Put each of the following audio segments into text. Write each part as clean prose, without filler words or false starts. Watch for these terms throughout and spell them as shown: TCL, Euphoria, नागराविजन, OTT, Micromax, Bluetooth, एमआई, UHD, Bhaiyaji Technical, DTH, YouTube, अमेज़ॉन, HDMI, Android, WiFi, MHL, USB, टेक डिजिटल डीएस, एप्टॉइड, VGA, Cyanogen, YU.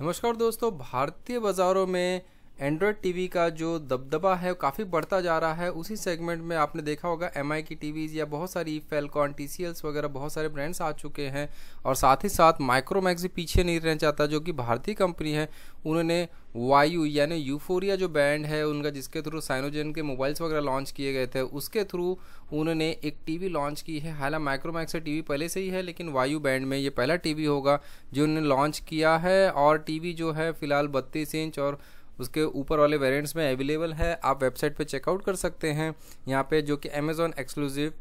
नमस्कार दोस्तों, भारतीय बाज़ारों में एंड्रॉयड टीवी का जो दबदबा है काफ़ी बढ़ता जा रहा है। उसी सेगमेंट में आपने देखा होगा एमआई की टीवीज़ या बहुत सारी फैलकॉन TCLs वगैरह बहुत सारे ब्रांड्स आ चुके हैं। और साथ ही साथ माइक्रोमैक्स भी पीछे नहीं रहना चाहता, जो कि भारतीय कंपनी है। उन्होंने YU यानी यूफोरिया जो बैंड है उनका, जिसके थ्रू साइनोजेन के मोबाइल्स वगैरह लॉन्च किए गए थे, उसके थ्रू उन्होंने एक टीवी लॉन्च की है। हालांकि माइक्रोमैक्स से टीवी पहले से ही है, लेकिन YU बैंड में ये पहला टीवी होगा जो उन्होंने लॉन्च किया है। और टीवी जो है फ़िलहाल 32 इंच और उसके ऊपर वाले वेरिएंट्स में अवेलेबल है। आप वेबसाइट पे चेकआउट कर सकते हैं यहाँ पे, जो कि अमेज़ॉन एक्सक्लूसिव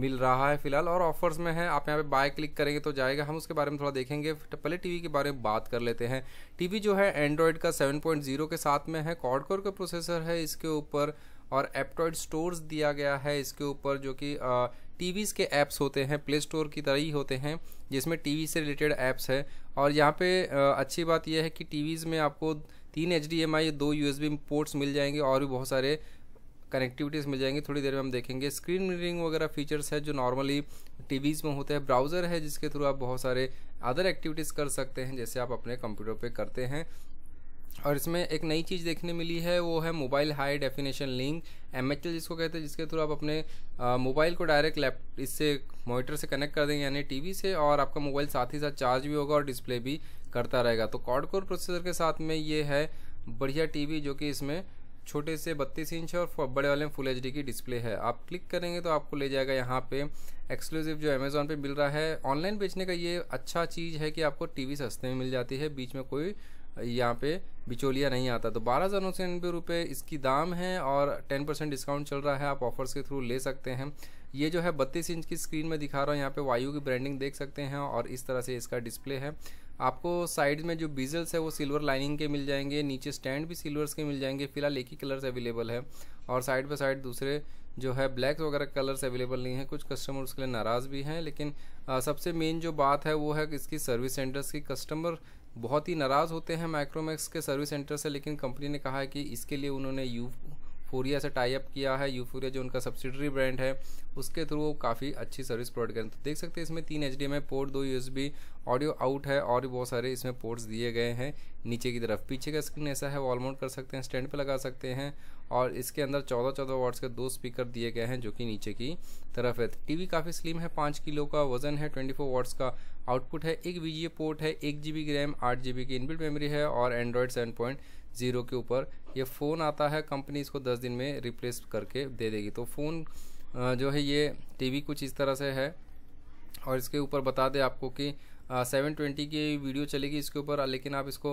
मिल रहा है फ़िलहाल और ऑफर्स में है। आप यहाँ पे बाय क्लिक करेंगे तो जाएगा। हम उसके बारे में थोड़ा देखेंगे, पहले टीवी के बारे में बात कर लेते हैं। टीवी जो है एंड्रॉयड का 7.0 के साथ में है, क्वाड कोर का प्रोसेसर है इसके ऊपर और एप्टॉइड स्टोर्स दिया गया है इसके ऊपर, जो कि टीवीज़ के ऐप्स होते हैं, प्ले स्टोर की तरह ही होते हैं, जिसमें टीवी से रिलेटेड ऐप्स है। और यहाँ पे अच्छी बात यह है कि टीवीज़ में आपको 3 HDMI 2 USB पोर्ट्स मिल जाएंगे और भी बहुत सारे कनेक्टिविटीज़ मिल जाएंगी। थोड़ी देर में हम देखेंगे। स्क्रीन मिररिंग वगैरह फीचर्स है जो नॉर्मली टीवीज़ में होते हैं। ब्राउज़र है जिसके थ्रू आप बहुत सारे अदर एक्टिविटीज़ कर सकते हैं, जैसे आप अपने कंप्यूटर पे करते हैं। और इसमें एक नई चीज़ देखने मिली है, वो है mobile high definition link MHL जिसको कहते हैं, जिसके थ्रू आप अपने मोबाइल को डायरेक्ट इससे मॉनिटर से कनेक्ट कर देंगे यानी टीवी से, और आपका मोबाइल साथ ही साथ चार्ज भी होगा और डिस्प्ले भी करता रहेगा। तो क्वाड कोर प्रोसेसर के साथ में ये है बढ़िया टीवी, जो कि इसमें छोटे से 32 इंच और बड़े वाले में फुल HD की डिस्प्ले है। आप क्लिक करेंगे तो आपको ले जाएगा यहाँ पे एक्सक्लूसिव जो अमेज़ॉन पे मिल रहा है। ऑनलाइन बेचने का ये अच्छा चीज़ है कि आपको टीवी सस्ते में मिल जाती है, बीच में कोई यहाँ पे बिचौलिया नहीं आता। तो 12,990 रुपये इसकी दाम है और 10% डिस्काउंट चल रहा है, आप ऑफर्स के थ्रू ले सकते हैं। ये जो है 32 इंच की स्क्रीन में दिखा रहा हूँ, यहाँ पे YU की ब्रांडिंग देख सकते हैं और इस तरह से इसका डिस्प्ले है। आपको साइड में जो बीजल्स है वो सिल्वर लाइनिंग के मिल जाएंगे, नीचे स्टैंड भी सिल्वर्स के मिल जाएंगे। फ़िलहाल एक ही कलर्स अवेलेबल है और साइड बाय साइड दूसरे जो है ब्लैक्स वगैरह कलर्स अवेलेबल नहीं है। कुछ कस्टमर उसके लिए नाराज़ भी हैं, लेकिन सबसे मेन जो बात है वो है इसकी सर्विस सेंटर्स की। कस्टमर बहुत ही नाराज़ होते हैं माइक्रोमैक्स के सर्विस सेंटर से, लेकिन कंपनी ने कहा है कि इसके लिए उन्होंने यूफोरिया से टाई अप किया है। यूफोरिया जो उनका सब्सिडरी ब्रांड है, उसके थ्रू वो काफ़ी अच्छी सर्विस प्रोवाइड करते हैं। तो देख सकते हैं इसमें 3 HDMI port 2 USB audio out है और बहुत सारे इसमें पोर्ट्स दिए गए हैं नीचे की तरफ। पीछे का स्क्रीन ऐसा है, वॉल माउंट कर सकते हैं, स्टैंड पर लगा सकते हैं। और इसके अंदर 14-14 वाट्स के 2 स्पीकर दिए गए हैं जो कि नीचे की तरफ है। टीवी काफ़ी स्लिम है, 5 किलो का वजन है, 24 वाट्स का आउटपुट है, एक VGA पोर्ट है, 1 GB की रैम, 8 GB की इनबिल्ट मेमोरी है और एंड्रॉयड 7.0 के ऊपर ये फ़ोन आता है। कंपनी इसको 10 दिन में रिप्लेस करके दे देगी। तो फ़ोन जो है ये टीवी कुछ इस तरह से है। और इसके ऊपर बता दें आपको कि 720 की वीडियो चलेगी इसके ऊपर, लेकिन आप इसको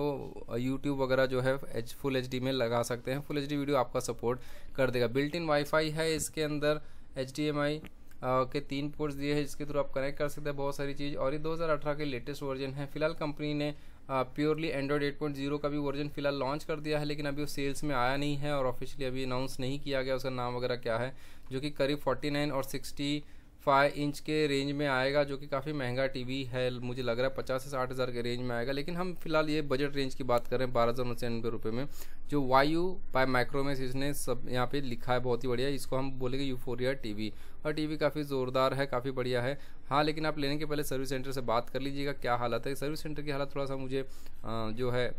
YouTube वगैरह जो है फुल HD में लगा सकते हैं। फुल HD वीडियो आपका सपोर्ट कर देगा। बिल्ट इन वाईफाई है इसके अंदर, HDMI के 3 पोर्ट्स दिए हैं जिसके थ्रू आप कनेक्ट कर सकते हैं बहुत सारी चीज़। और ये 2018 के लेटेस्ट वर्जन है। फ़िलहाल कंपनी ने प्योरली एंड्रॉयड 8.0 का भी वर्जन फ़िलहाल लॉन्च कर दिया है, लेकिन अभी वो सेल्स में आया नहीं है और ऑफिशियली अभी अनाउंस नहीं किया गया उसका नाम वगैरह क्या है, जो कि करीब 49 और 65 इंच के रेंज में आएगा, जो कि काफ़ी महंगा टीवी है। मुझे लग रहा है 50 से 60 हज़ार के रेंज में आएगा, लेकिन हम फिलहाल ये बजट रेंज की बात कर रहे हैं 12,990 रुपये में, जो YU बाय माइक्रोमैक्स इसने सब यहाँ पे लिखा है। बहुत ही बढ़िया, इसको हम बोलेंगे यूफोरिया टीवी। और टीवी काफ़ी ज़ोरदार है, काफ़ी बढ़िया है। हाँ, लेकिन आप लेने के पहले सर्विस सेंटर से बात कर लीजिएगा क्या हालत है। सर्विस सेंटर की हालत थोड़ा सा मुझे जो है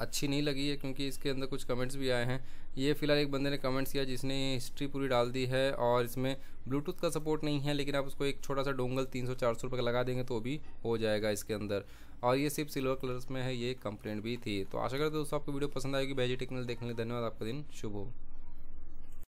अच्छी नहीं लगी है, क्योंकि इसके अंदर कुछ कमेंट्स भी आए हैं। ये फ़िलहाल एक बंदे ने कमेंट्स किया जिसने हिस्ट्री पूरी डाल दी है और इसमें ब्लूटूथ का सपोर्ट नहीं है, लेकिन आप उसको एक छोटा सा डोंगल 300-400 रुपये का लगा देंगे तो भी हो जाएगा इसके अंदर। और ये सिर्फ सिल्वर कलर्स में है, ये कंप्लेंट भी थी। तो आशा करते दोस्तों आपको वीडियो पसंद आएगी। भैयाजी टेक्निकल देखने के लिए धन्यवाद। आपका दिन शुभ हो।